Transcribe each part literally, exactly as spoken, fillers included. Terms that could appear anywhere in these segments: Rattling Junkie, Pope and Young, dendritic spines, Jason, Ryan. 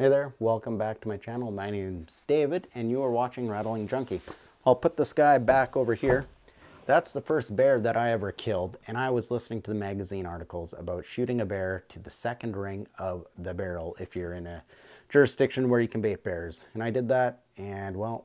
Hey there, welcome back to my channel. My name's David and you are watching Rattling Junkie. I'll put this guy back over here. That's the first bear that I ever killed, and I was listening to the magazine articles about shooting a bear to the second ring of the barrel if you're in a jurisdiction where you can bait bears. And I did that, and well,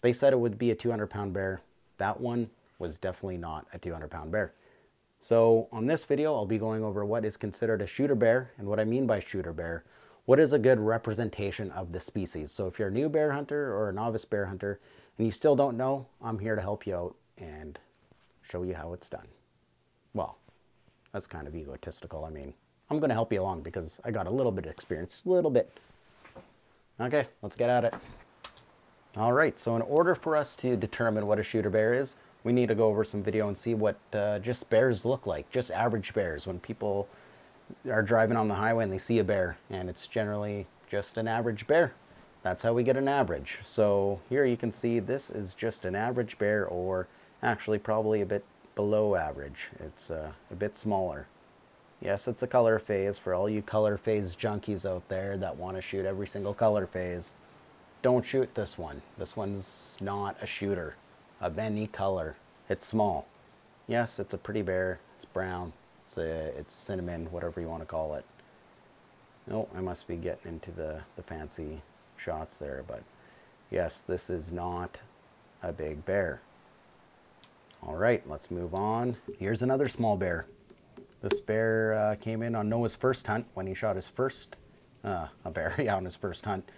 they said it would be a two hundred pound bear. That one was definitely not a two hundred pound bear. So on this video, I'll be going over what is considered a shooter bear and what I mean by shooter bear. What is a good representation of the species? So if you're a new bear hunter or a novice bear hunter and you still don't know, I'm here to help you out and show you how it's done. Well, that's kind of egotistical. I mean, I'm going to help you along because I got a little bit of experience, a little bit. Okay, let's get at it. All right, so in order for us to determine what a shooter bear is, we need to go over some video and see what uh, just bears look like, just average bears. When people are driving on the highway and they see a bear and it's generally just an average bear. That's how we get an average. So here you can see this is just an average bear, or actually probably a bit below average. It's uh, a bit smaller. Yes, it's a color phase for all you color phase junkies out there that want to shoot every single color phase. Don't shoot this one. This one's not a shooter of any color. It's small. Yes, it's a pretty bear. It's brown. It's a, it's cinnamon, whatever you want to call it. No, I must be getting into the, the fancy shots there, but yes, this is not a big bear. All right, let's move on. Here's another small bear. This bear uh, came in on Noah's first hunt when he shot his first uh, a bear yeah, on his first hunt.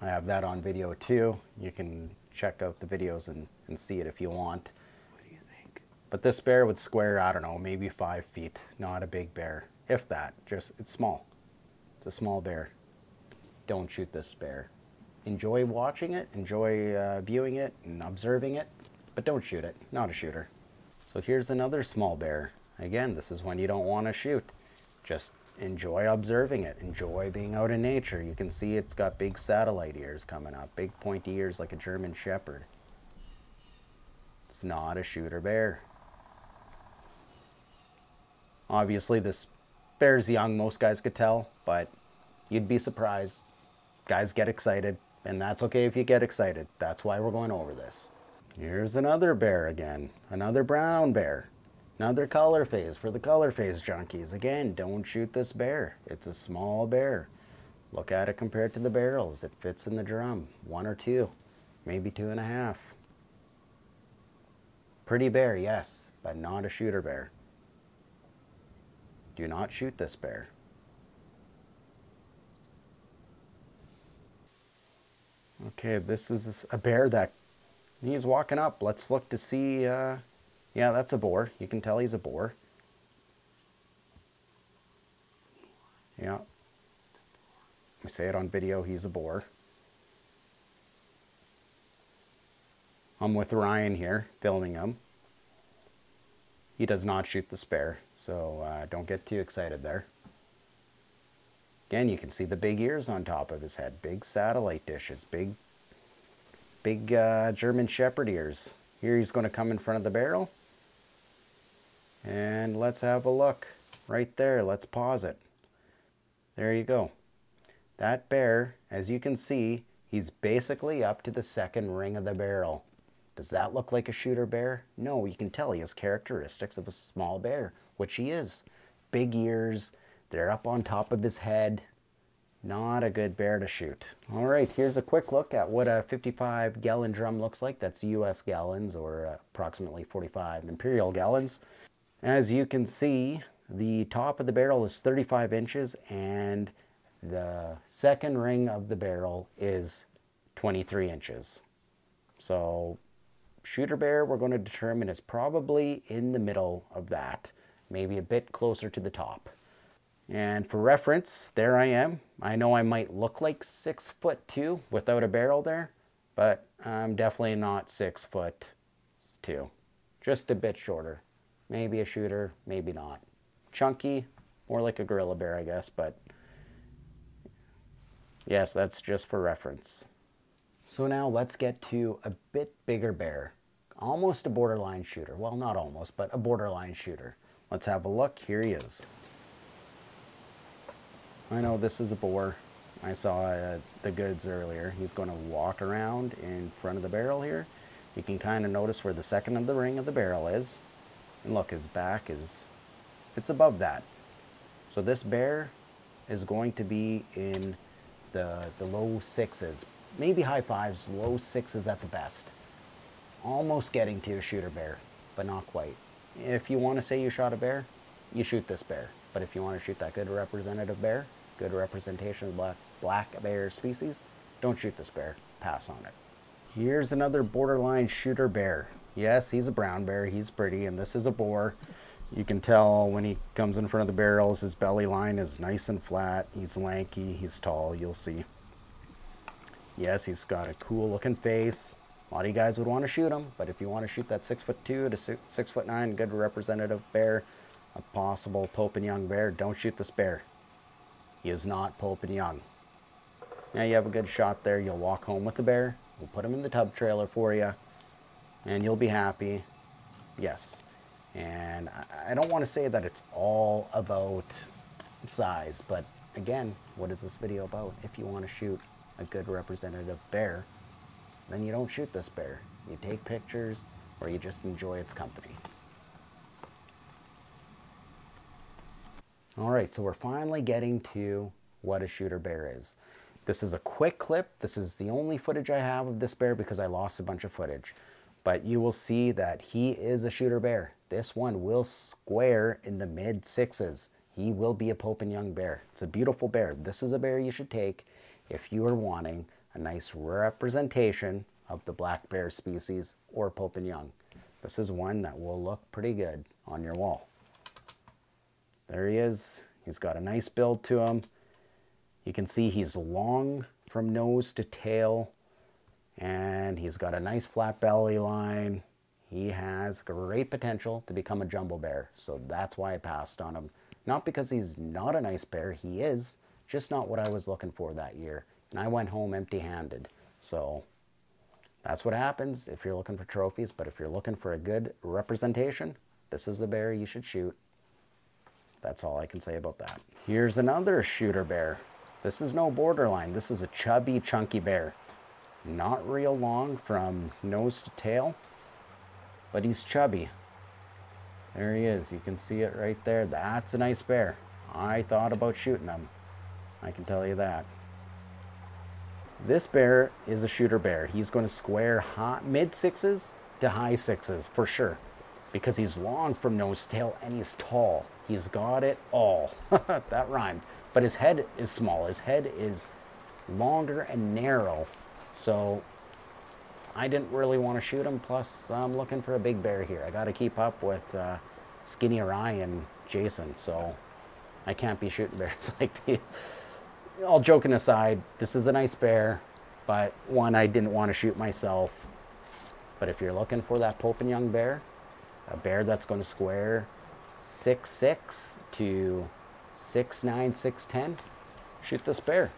I have that on video too. You can check out the videos and, and see it if you want. But this bear would square, I don't know, maybe five feet. Not a big bear, if that. Just, it's small. It's a small bear. Don't shoot this bear. Enjoy watching it, enjoy uh, viewing it and observing it, but don't shoot it. Not a shooter. So here's another small bear. Again, this is one you don't want to shoot. Just enjoy observing it. Enjoy being out in nature. You can see it's got big satellite ears coming up, big pointy ears like a German Shepherd. It's not a shooter bear. Obviously, this bear's young, most guys could tell, but you'd be surprised. Guys get excited, and that's okay if you get excited. That's why we're going over this. Here's another bear again, another brown bear, another color phase for the color phase junkies. Again, don't shoot this bear. It's a small bear. Look at it compared to the barrels. It fits in the drum, one or two, maybe two and a half. Pretty bear, yes, but not a shooter bear. Do not shoot this bear. Okay, this is a bear that he's walking up. Let's look to see. Uh, yeah, that's a boar. You can tell he's a boar. Yeah. We say it on video, he's a boar. I'm with Ryan here, filming him. He does not shoot this bear, so uh, don't get too excited there. Again, you can see the big ears on top of his head, big satellite dishes, big, big uh, German Shepherd ears. Here he's going to come in front of the barrel. And let's have a look right there. Let's pause it. There you go. That bear, as you can see, he's basically up to the second ring of the barrel. Does that look like a shooter bear? No, you can tell he has characteristics of a small bear, which he is. Big ears, they're up on top of his head. Not a good bear to shoot. All right, here's a quick look at what a fifty-five gallon drum looks like. That's U S gallons, or approximately forty-five imperial gallons. As you can see, the top of the barrel is thirty-five inches and the second ring of the barrel is twenty-three inches. So shooter bear, we're going to determine, is probably in the middle of that, maybe a bit closer to the top. And for reference, there I am. I know I might look like six foot two without a barrel there, but I'm definitely not six foot two. Just a bit shorter. Maybe a shooter, maybe not. Chunky, more like a gorilla bear, I guess, but yes, that's just for reference. So now let's get to a bit bigger bear, almost a borderline shooter. Well, not almost, but a borderline shooter. Let's have a look. Here he is. I know this is a boar. I saw uh, the goods earlier. He's going to walk around in front of the barrel here. You can kind of notice where the second of the ring of the barrel is. And look, his back is, it's above that. So this bear is going to be in the, the low sixes, maybe high fives, low sixes at the best. Almost getting to your shooter bear, but not quite. If you want to say you shot a bear, you shoot this bear. But if you want to shoot that good representative bear, good representation of the black, black bear species, don't shoot this bear, pass on it. Here's another borderline shooter bear. Yes, he's a brown bear, he's pretty, and this is a boar. You can tell when he comes in front of the barrels, his belly line is nice and flat, he's lanky, he's tall, you'll see. Yes, he's got a cool looking face. A lot of you guys would want to shoot him, but if you want to shoot that six foot two to six, six foot nine, good representative bear, a possible Pope and Young bear, don't shoot this bear. He is not Pope and Young. Now you have a good shot there, you'll walk home with the bear, we'll put him in the tub trailer for you, and you'll be happy. Yes. And I don't want to say that it's all about size, but again, what is this video about? If you want to shoot a good representative bear, then you don't shoot this bear. You take pictures or you just enjoy its company. All right, so we're finally getting to what a shooter bear is. This is a quick clip. This is the only footage I have of this bear because I lost a bunch of footage. But you will see that he is a shooter bear. This one will square in the mid sixes. He will be a Pope and Young bear. It's a beautiful bear. This is a bear you should take if you are wanting a nice representation of the black bear species or Pope and Young. This is one that will look pretty good on your wall. There he is. He's got a nice build to him. You can see he's long from nose to tail. And he's got a nice flat belly line. He has great potential to become a jumbo bear. So that's why I passed on him. Not because he's not a nice bear, he is, just not what I was looking for that year. And I went home empty-handed. So that's what happens if you're looking for trophies, but if you're looking for a good representation, this is the bear you should shoot. That's all I can say about that. Here's another shooter bear. This is no borderline. This is a chubby, chunky bear. Not real long from nose to tail, but he's chubby. There he is. You can see it right there. That's a nice bear. I thought about shooting him. I can tell you that. This bear is a shooter bear. He's going to square high, mid sixes to high sixes for sure because he's long from nose to tail and he's tall. He's got it all. That rhymed. But his head is small. His head is longer and narrow. So I didn't really want to shoot him, plus I'm looking for a big bear here. I got to keep up with uh, skinny Ryan, Jason, so I can't be shooting bears like these. All joking aside, this is a nice bear, but one I didn't want to shoot myself. But if you're looking for that Pope and Young bear, a bear that's going to square six six to six nine, six ten, shoot this bear.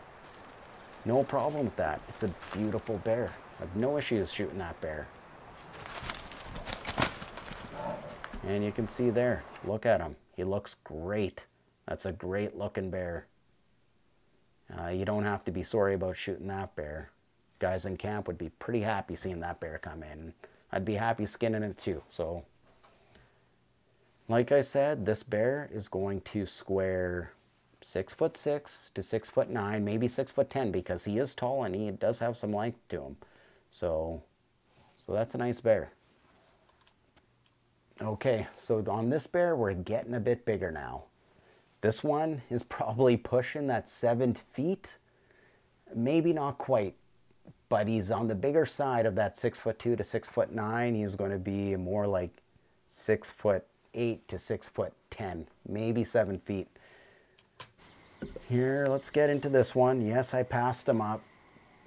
No problem with that. It's a beautiful bear. I have no issues shooting that bear. And you can see there, look at him. He looks great. That's a great looking bear. Uh, you don't have to be sorry about shooting that bear. Guys in camp would be pretty happy seeing that bear come in. I'd be happy skinning it too. So, like I said, this bear is going to square six foot six to six foot nine, maybe six foot ten, because he is tall and he does have some length to him. So, so that's a nice bear. Okay, so on this bear, we're getting a bit bigger now. This one is probably pushing that seven feet, maybe not quite, but he's on the bigger side of that six foot two to six foot nine. He's going to be more like six foot eight to six foot ten, maybe seven feet. Here, let's get into this one. Yes, I passed him up.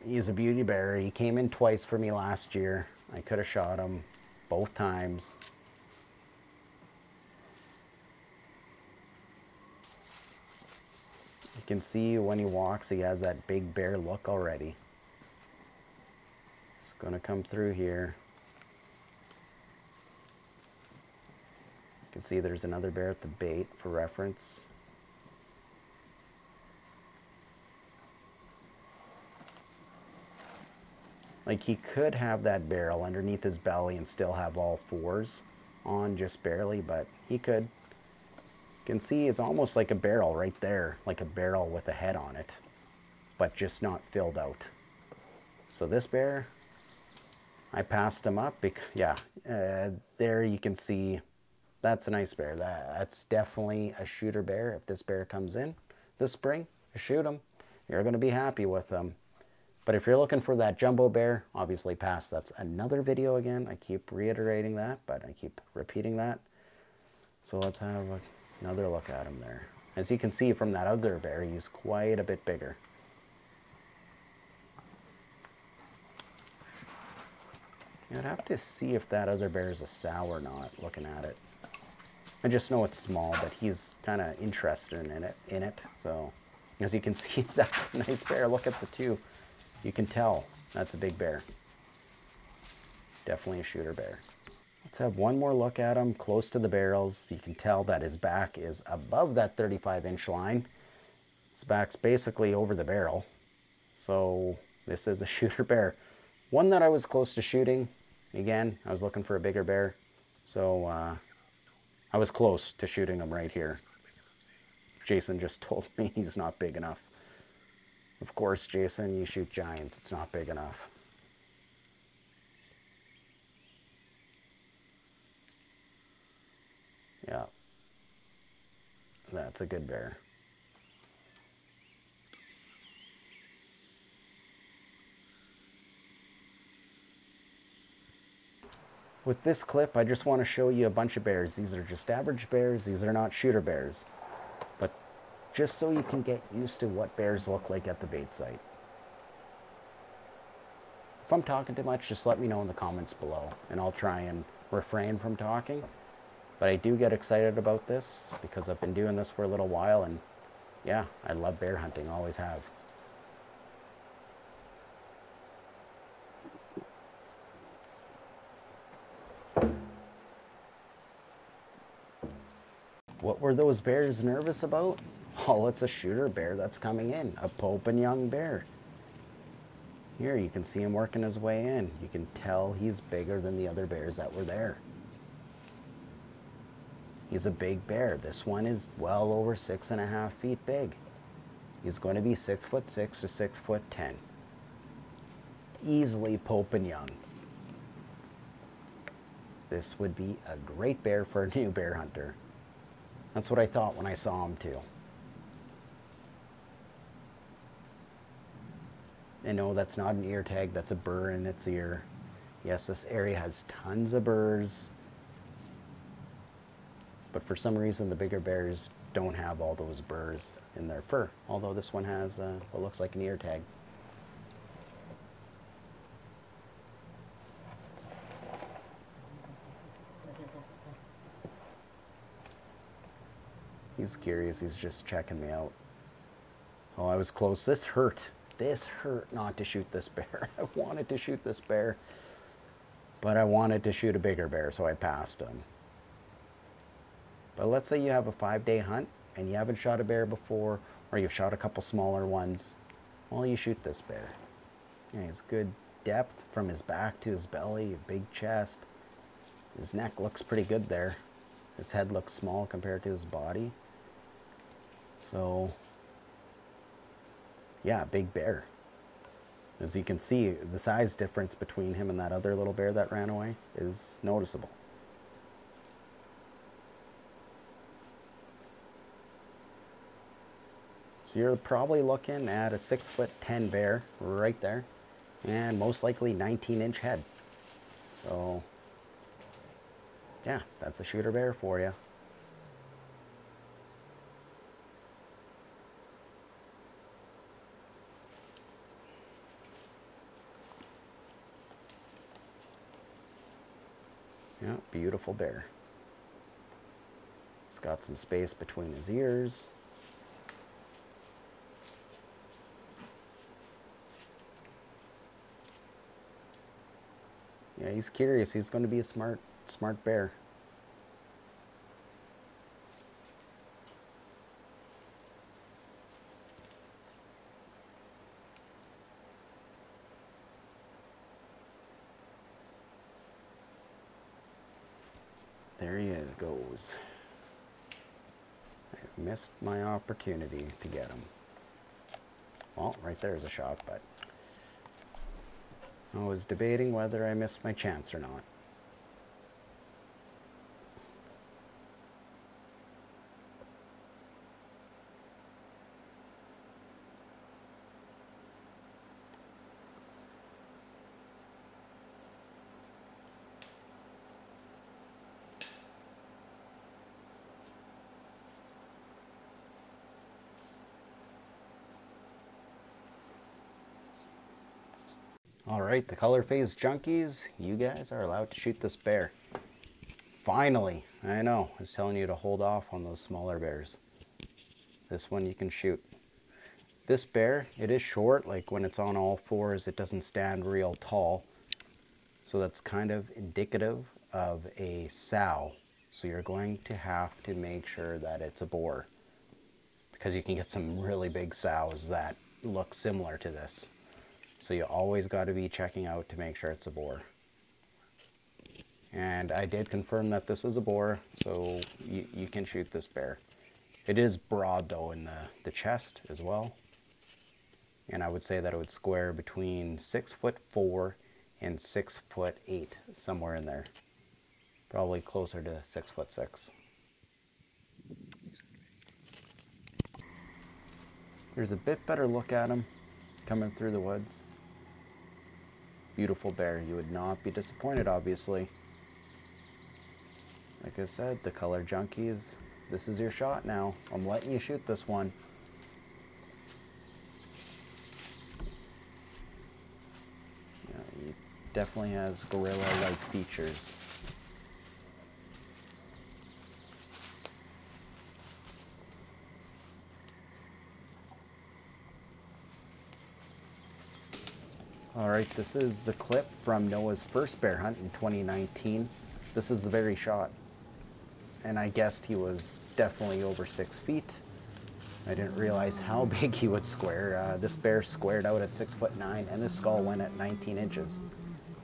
He's a beauty bear. He came in twice for me last year. I could have shot him both times. You can see when he walks, he has that big bear look already. It's going to come through here. You can see there's another bear at the bait for reference. Like, he could have that barrel underneath his belly and still have all fours on just barely, but he could. You can see it's almost like a barrel right there, like a barrel with a head on it, but just not filled out. So this bear, I passed him up because, yeah, uh, there you can see that's a nice bear. That, that's definitely a shooter bear. If this bear comes in this spring, shoot him. You're going to be happy with them. But if you're looking for that jumbo bear, obviously pass. That's another video again. I keep reiterating that, but I keep repeating that. So let's have another look at him there. As you can see from that other bear, he's quite a bit bigger. I'd have to see if that other bear is a sow or not, looking at it. I just know it's small, but he's kind of interested in it, in it. So as you can see, that's a nice bear. Look at the two. You can tell that's a big bear. Definitely a shooter bear. Let's have one more look at him close to the barrels. You can tell that his back is above that thirty-five inch line. His back's basically over the barrel. So this is a shooter bear. One that I was close to shooting. Again, I was looking for a bigger bear. So uh, I was close to shooting him right here. Jason just told me he's not big enough. Of course, Jason, you shoot giants. It's not big enough. Yeah. That's a good bear. With this clip, I just want to show you a bunch of bears. These are just average bears. These are not shooter bears. But just so you can get used to what bears look like at the bait site. If I'm talking too much, just let me know in the comments below, and I'll try and refrain from talking. But I do get excited about this because I've been doing this for a little while, and yeah, I love bear hunting, always have. What were those bears nervous about? Oh, it's a shooter bear that's coming in, a Pope and Young bear. Here, you can see him working his way in. You can tell he's bigger than the other bears that were there. He's a big bear. This one is well over six and a half feet big. He's going to be six foot six to six foot ten. Easily Pope and Young. This would be a great bear for a new bear hunter. That's what I thought when I saw him too. And no, that's not an ear tag, that's a burr in its ear. Yes, this area has tons of burrs, but for some reason the bigger bears don't have all those burrs in their fur, although this one has uh, what looks like an ear tag. He's curious, he's just checking me out. Oh, I was close. This hurt. This hurt not to shoot this bear. I wanted to shoot this bear, but I wanted to shoot a bigger bear, so I passed him. But let's say you have a five-day hunt and you haven't shot a bear before, or you've shot a couple smaller ones. Well, you shoot this bear. Yeah, he's good depth from his back to his belly, a big chest. His neck looks pretty good there. His head looks small compared to his body. So, yeah, big bear. As you can see, the size difference between him and that other little bear that ran away is noticeable. So you're probably looking at a six foot ten bear right there, and most likely nineteen inch head. So, yeah, that's a shooter bear for you. Yeah, beautiful bear. It's got some space between his ears. Yeah, he's curious. He's going to be a smart, smart bear. There he is, goes. I missed my opportunity to get him. Well, right there is a shot, but I was debating whether I missed my chance or not. Alright, the color phase junkies, you guys are allowed to shoot this bear. Finally! I know, I was telling you to hold off on those smaller bears. This one you can shoot. This bear, it is short, like when it's on all fours it doesn't stand real tall. So that's kind of indicative of a sow. So you're going to have to make sure that it's a boar. Because you can get some really big sows that look similar to this. So you always got to be checking out to make sure it's a boar. And I did confirm that this is a boar, so you, you can shoot this bear. It is broad though in the, the chest as well. And I would say that it would square between six foot four and six foot eight, somewhere in there. Probably closer to six foot six. Here's a bit better look at him coming through the woods. Beautiful bear. You would not be disappointed, obviously. Like I said, the color junkies, this is your shot now. I'm letting you shoot this one. Yeah, he definitely has gorilla-like features. Alright, this is the clip from Noah's first bear hunt in twenty nineteen. This is the very shot. And I guessed he was definitely over six feet. I didn't realize how big he would square. Uh, this bear squared out at six foot nine and his skull went at nineteen inches.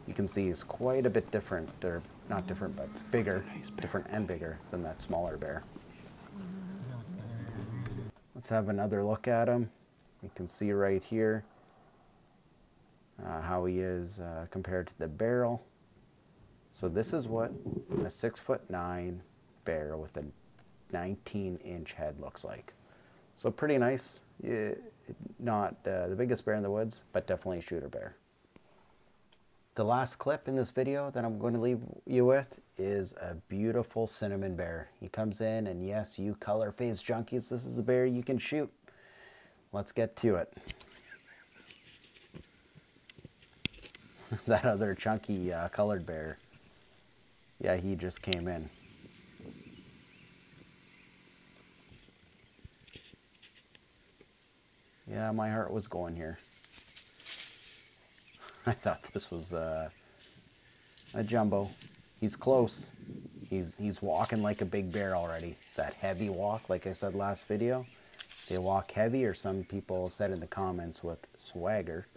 You can see he's quite a bit different, or not different, but bigger, different and bigger than that smaller bear. Let's have another look at him. You can see right here. Uh, how he is uh, compared to the barrel. So this is what a six foot nine bear with a nineteen inch head looks like. So pretty nice. Yeah, not uh, the biggest bear in the woods, but definitely a shooter bear. The last clip in this video that I'm going to leave you with is a beautiful cinnamon bear. He comes in, and yes, you color phase junkies, this is a bear you can shoot. Let's get to it. That other chunky uh, colored bear. Yeah, he just came in. Yeah, my heart was going here. I thought this was uh, a jumbo. He's close. He's, he's walking like a big bear already. That heavy walk, like I said last video. They walk heavy, or some people said in the comments with swagger.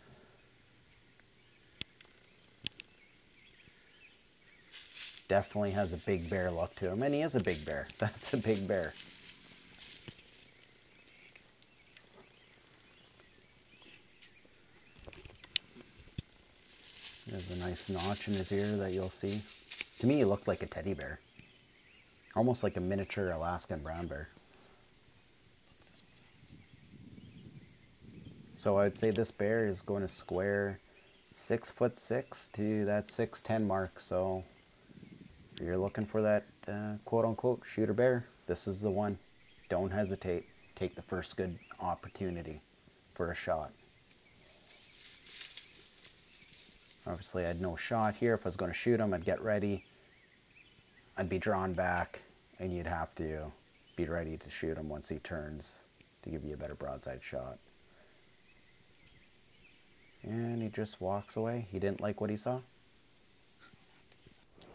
Definitely has a big bear look to him, and he is a big bear. That's a big bear. There's a nice notch in his ear that you'll see. To me, he looked like a teddy bear. Almost like a miniature Alaskan brown bear. So I would say this bear is going to square six foot six to that six ten mark, so you're looking for that uh, quote-unquote shooter bear, this is the one. Don't hesitate. Take the first good opportunity for a shot. Obviously I had no shot here. If I was going to shoot him, I'd get ready. I'd be drawn back, and you'd have to be ready to shoot him once he turns to give you a better broadside shot. And he just walks away. He didn't like what he saw.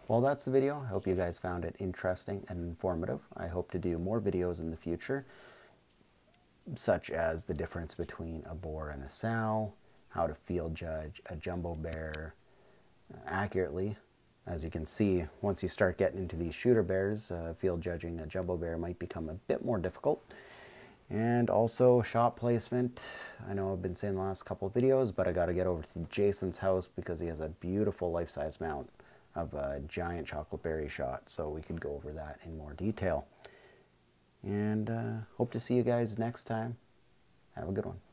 Well, that's the video. I hope you guys found it interesting and informative. I hope to do more videos in the future, such as the difference between a boar and a sow, how to field judge a jumbo bear accurately, As you can see, once you start getting into these shooter bears, uh, field judging a jumbo bear might become a bit more difficult. And also shot placement. I know I've been saying the last couple of videos, but I got to get over to Jason's house because he has a beautiful life-size mount of a giant chocolate berry shot. So we could go over that in more detail. And uh, hope to see you guys next time. Have a good one.